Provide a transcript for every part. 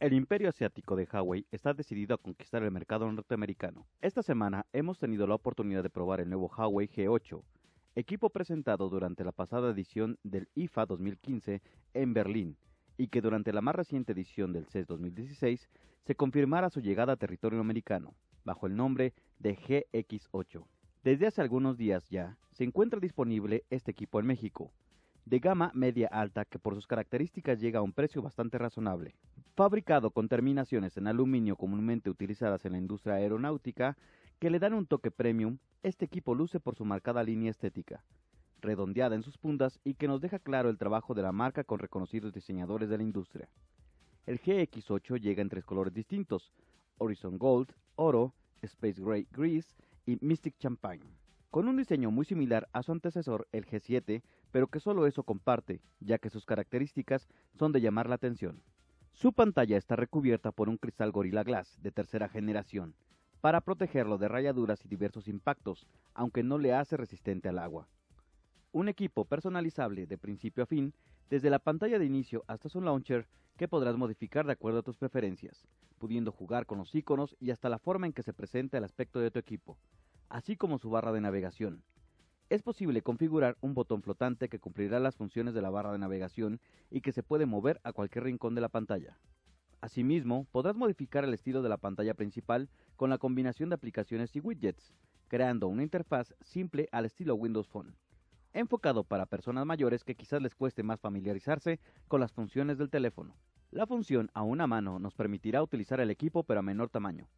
El imperio asiático de Huawei está decidido a conquistar el mercado norteamericano. Esta semana hemos tenido la oportunidad de probar el nuevo Huawei G8, equipo presentado durante la pasada edición del IFA 2015 en Berlín, y que durante la más reciente edición del CES 2016 se confirmara su llegada a territorio americano, bajo el nombre de GX8. Desde hace algunos días ya, se encuentra disponible este equipo en México, de gama media alta que por sus características llega a un precio bastante razonable. Fabricado con terminaciones en aluminio comúnmente utilizadas en la industria aeronáutica, que le dan un toque premium, este equipo luce por su marcada línea estética, redondeada en sus puntas y que nos deja claro el trabajo de la marca con reconocidos diseñadores de la industria. El GX8 llega en tres colores distintos: Horizon Gold, Oro, Space Grey, Gris y Mystic Champagne, con un diseño muy similar a su antecesor el G7, pero que solo eso comparte, ya que sus características son de llamar la atención. Su pantalla está recubierta por un cristal Gorilla Glass de tercera generación, para protegerlo de rayaduras y diversos impactos, aunque no le hace resistente al agua. Un equipo personalizable de principio a fin, desde la pantalla de inicio hasta su launcher, que podrás modificar de acuerdo a tus preferencias, pudiendo jugar con los iconos y hasta la forma en que se presenta el aspecto de tu equipo, así como su barra de navegación. Es posible configurar un botón flotante que cumplirá las funciones de la barra de navegación y que se puede mover a cualquier rincón de la pantalla. Asimismo, podrás modificar el estilo de la pantalla principal con la combinación de aplicaciones y widgets, creando una interfaz simple al estilo Windows Phone, enfocado para personas mayores que quizás les cueste más familiarizarse con las funciones del teléfono. La función a una mano nos permitirá utilizar el equipo pero a menor tamaño,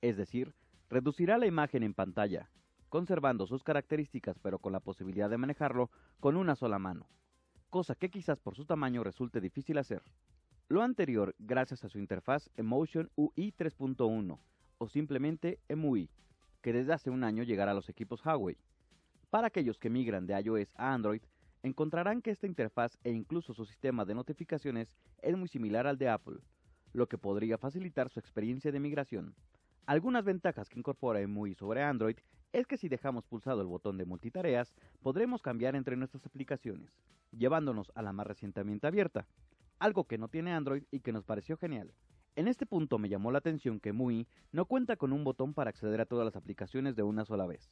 es decir, reducirá la imagen en pantalla, conservando sus características pero con la posibilidad de manejarlo con una sola mano, cosa que quizás por su tamaño resulte difícil hacer. Lo anterior gracias a su interfaz Emotion UI 3.1 o simplemente EMUI, que desde hace un año llegará a los equipos Huawei. Para aquellos que migran de iOS a Android, encontrarán que esta interfaz e incluso su sistema de notificaciones es muy similar al de Apple, lo que podría facilitar su experiencia de migración. Algunas ventajas que incorpora EMUI sobre Android es que si dejamos pulsado el botón de multitareas, podremos cambiar entre nuestras aplicaciones, llevándonos a la más recientemente abierta, algo que no tiene Android y que nos pareció genial. En este punto me llamó la atención que EMUI no cuenta con un botón para acceder a todas las aplicaciones de una sola vez.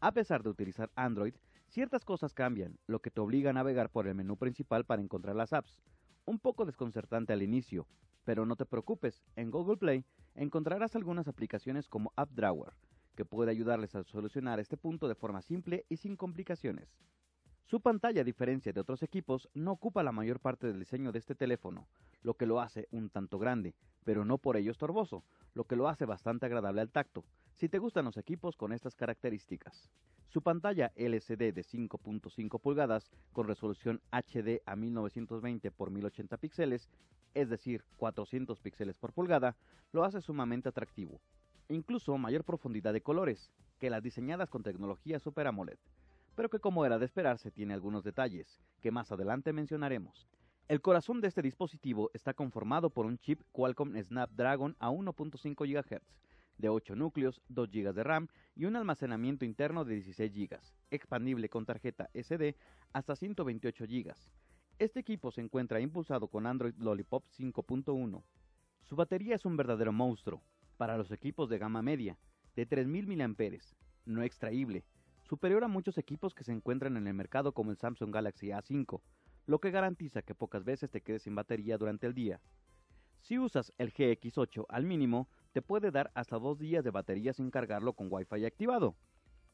A pesar de utilizar Android, ciertas cosas cambian, lo que te obliga a navegar por el menú principal para encontrar las apps. Un poco desconcertante al inicio, pero no te preocupes, en Google Play encontrarás algunas aplicaciones como App Drawer, que puede ayudarles a solucionar este punto de forma simple y sin complicaciones. Su pantalla, a diferencia de otros equipos, no ocupa la mayor parte del diseño de este teléfono, lo que lo hace un tanto grande, pero no por ello estorboso, lo que lo hace bastante agradable al tacto, si te gustan los equipos con estas características. Su pantalla LCD de 5.5 pulgadas con resolución HD a 1920 x 1080 píxeles, es decir, 400 píxeles por pulgada, lo hace sumamente atractivo. Incluso mayor profundidad de colores que las diseñadas con tecnología Super AMOLED, pero que como era de esperarse tiene algunos detalles, que más adelante mencionaremos. El corazón de este dispositivo está conformado por un chip Qualcomm Snapdragon a 1.5 GHz, de 8 núcleos, 2 GB de RAM y un almacenamiento interno de 16 GB, expandible con tarjeta SD hasta 128 GB. Este equipo se encuentra impulsado con Android Lollipop 5.1. Su batería es un verdadero monstruo para los equipos de gama media, de 3000 mAh, no extraíble, superior a muchos equipos que se encuentran en el mercado como el Samsung Galaxy A5, lo que garantiza que pocas veces te quedes sin batería durante el día. Si usas el GX8 al mínimo, te puede dar hasta 2 días de batería sin cargarlo con Wi-Fi activado.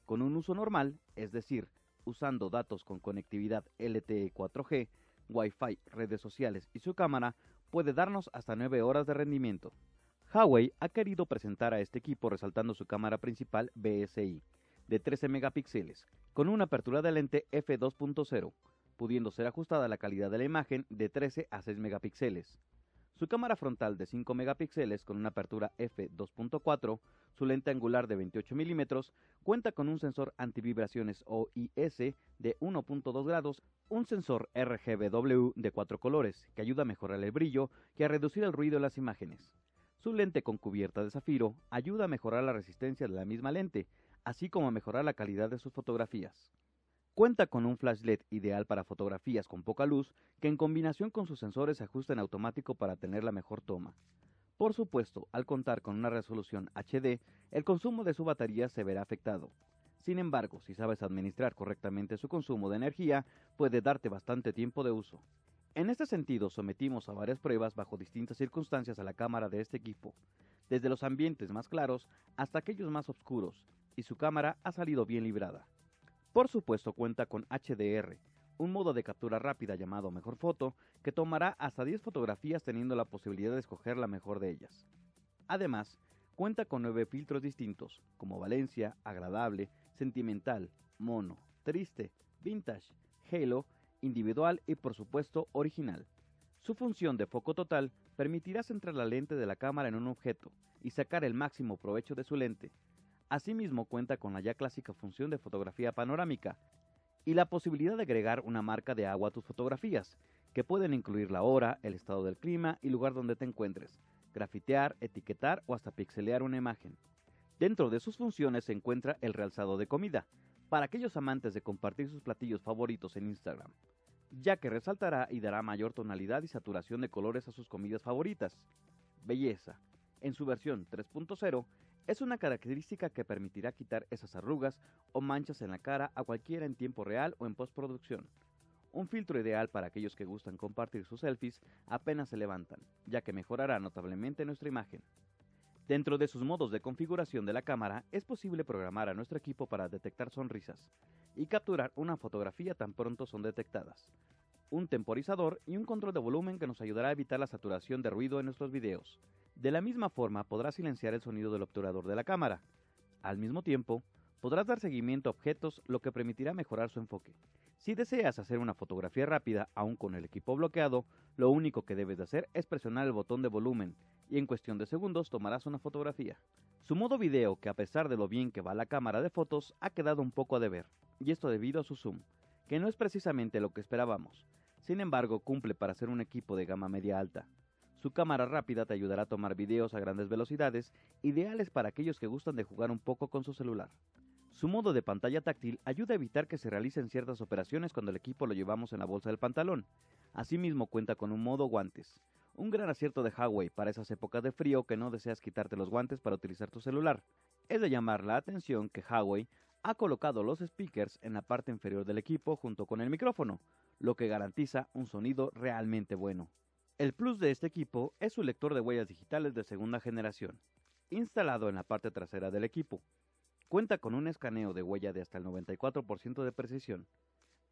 Con un uso normal, es decir, usando datos con conectividad LTE 4G, Wi-Fi, redes sociales y su cámara, puede darnos hasta 9 horas de rendimiento. Huawei ha querido presentar a este equipo resaltando su cámara principal BSI, de 13 megapíxeles, con una apertura de lente f2.0, pudiendo ser ajustada la calidad de la imagen de 13 a 6 megapíxeles. Su cámara frontal de 5 megapíxeles con una apertura f2.4, su lente angular de 28 milímetros, cuenta con un sensor antivibraciones OIS de 1.2 grados, un sensor RGBW de 4 colores que ayuda a mejorar el brillo y a reducir el ruido de las imágenes. Su lente con cubierta de zafiro ayuda a mejorar la resistencia de la misma lente, así como a mejorar la calidad de sus fotografías. Cuenta con un flash LED ideal para fotografías con poca luz, que en combinación con sus sensores se ajusta en automático para tener la mejor toma. Por supuesto, al contar con una resolución HD, el consumo de su batería se verá afectado. Sin embargo, si sabes administrar correctamente su consumo de energía, puede darte bastante tiempo de uso. En este sentido, sometimos a varias pruebas bajo distintas circunstancias a la cámara de este equipo, desde los ambientes más claros hasta aquellos más oscuros, y su cámara ha salido bien librada. Por supuesto cuenta con HDR, un modo de captura rápida llamado Mejor Foto, que tomará hasta 10 fotografías teniendo la posibilidad de escoger la mejor de ellas. Además, cuenta con 9 filtros distintos, como Valencia, Agradable, Sentimental, Mono, Triste, Vintage, Halo, Individual y por supuesto Original. Su función de foco total permitirá centrar la lente de la cámara en un objeto y sacar el máximo provecho de su lente. Asimismo cuenta con la ya clásica función de fotografía panorámica y la posibilidad de agregar una marca de agua a tus fotografías, que pueden incluir la hora, el estado del clima y lugar donde te encuentres, grafitear, etiquetar o hasta pixelear una imagen. Dentro de sus funciones se encuentra el realzado de comida, para aquellos amantes de compartir sus platillos favoritos en Instagram, ya que resaltará y dará mayor tonalidad y saturación de colores a sus comidas favoritas. Belleza, en su versión 3.0, es una característica que permitirá quitar esas arrugas o manchas en la cara a cualquiera en tiempo real o en postproducción. Un filtro ideal para aquellos que gustan compartir sus selfies apenas se levantan, ya que mejorará notablemente nuestra imagen. Dentro de sus modos de configuración de la cámara, es posible programar a nuestro equipo para detectar sonrisas y capturar una fotografía tan pronto son detectadas, un temporizador y un control de volumen que nos ayudará a evitar la saturación de ruido en nuestros videos. De la misma forma podrás silenciar el sonido del obturador de la cámara. Al mismo tiempo, podrás dar seguimiento a objetos, lo que permitirá mejorar su enfoque. Si deseas hacer una fotografía rápida aún con el equipo bloqueado, lo único que debes de hacer es presionar el botón de volumen y en cuestión de segundos tomarás una fotografía. Su modo video, que a pesar de lo bien que va la cámara de fotos, ha quedado un poco a deber, y esto debido a su zoom, que no es precisamente lo que esperábamos. Sin embargo, cumple para ser un equipo de gama media alta. Su cámara rápida te ayudará a tomar videos a grandes velocidades, ideales para aquellos que gustan de jugar un poco con su celular. Su modo de pantalla táctil ayuda a evitar que se realicen ciertas operaciones cuando el equipo lo llevamos en la bolsa del pantalón. Asimismo cuenta con un modo guantes, un gran acierto de Huawei para esas épocas de frío que no deseas quitarte los guantes para utilizar tu celular. Es de llamar la atención que Huawei ha colocado los speakers en la parte inferior del equipo junto con el micrófono, lo que garantiza un sonido realmente bueno. El plus de este equipo es su lector de huellas digitales de segunda generación, instalado en la parte trasera del equipo. Cuenta con un escaneo de huella de hasta el 94% de precisión,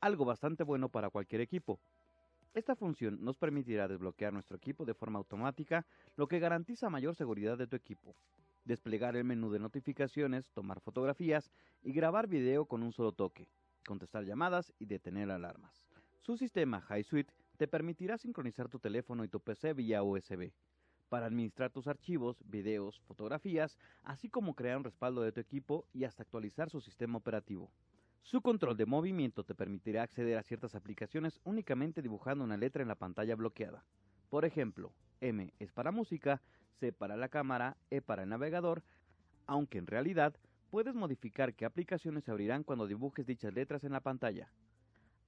algo bastante bueno para cualquier equipo. Esta función nos permitirá desbloquear nuestro equipo de forma automática, lo que garantiza mayor seguridad de tu equipo, desplegar el menú de notificaciones, tomar fotografías y grabar video con un solo toque, contestar llamadas y detener alarmas. Su sistema HiSuite te permitirá sincronizar tu teléfono y tu PC vía USB, para administrar tus archivos, videos, fotografías, así como crear un respaldo de tu equipo y hasta actualizar su sistema operativo. Su control de movimiento te permitirá acceder a ciertas aplicaciones únicamente dibujando una letra en la pantalla bloqueada. Por ejemplo, M es para música, C para la cámara, E para el navegador, aunque en realidad puedes modificar qué aplicaciones se abrirán cuando dibujes dichas letras en la pantalla.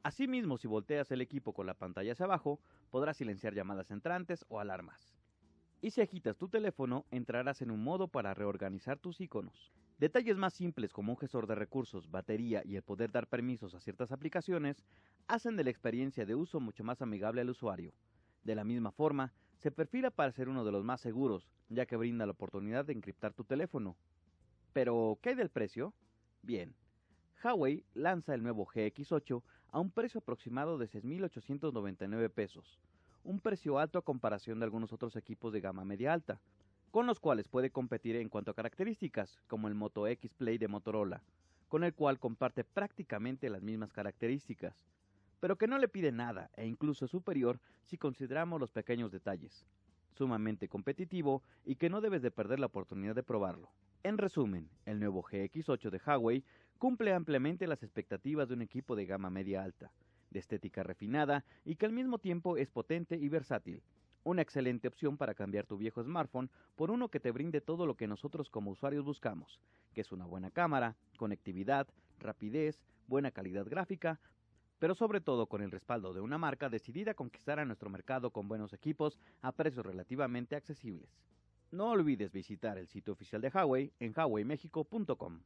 Asimismo, si volteas el equipo con la pantalla hacia abajo, podrás silenciar llamadas entrantes o alarmas. Y si agitas tu teléfono, entrarás en un modo para reorganizar tus iconos. Detalles más simples como un gestor de recursos, batería y el poder dar permisos a ciertas aplicaciones, hacen de la experiencia de uso mucho más amigable al usuario. De la misma forma, se perfila para ser uno de los más seguros, ya que brinda la oportunidad de encriptar tu teléfono. Pero, ¿qué hay del precio? Bien. Huawei lanza el nuevo GX8 a un precio aproximado de 6.899 pesos, un precio alto a comparación de algunos otros equipos de gama media alta, con los cuales puede competir en cuanto a características, como el Moto X Play de Motorola, con el cual comparte prácticamente las mismas características, pero que no le pide nada e incluso es superior si consideramos los pequeños detalles, sumamente competitivo y que no debes de perder la oportunidad de probarlo. En resumen, el nuevo GX8 de Huawei cumple ampliamente las expectativas de un equipo de gama media alta, de estética refinada y que al mismo tiempo es potente y versátil. Una excelente opción para cambiar tu viejo smartphone por uno que te brinde todo lo que nosotros como usuarios buscamos, que es una buena cámara, conectividad, rapidez, buena calidad gráfica, pero sobre todo con el respaldo de una marca decidida a conquistar a nuestro mercado con buenos equipos a precios relativamente accesibles. No olvides visitar el sitio oficial de Huawei en huaweimexico.com.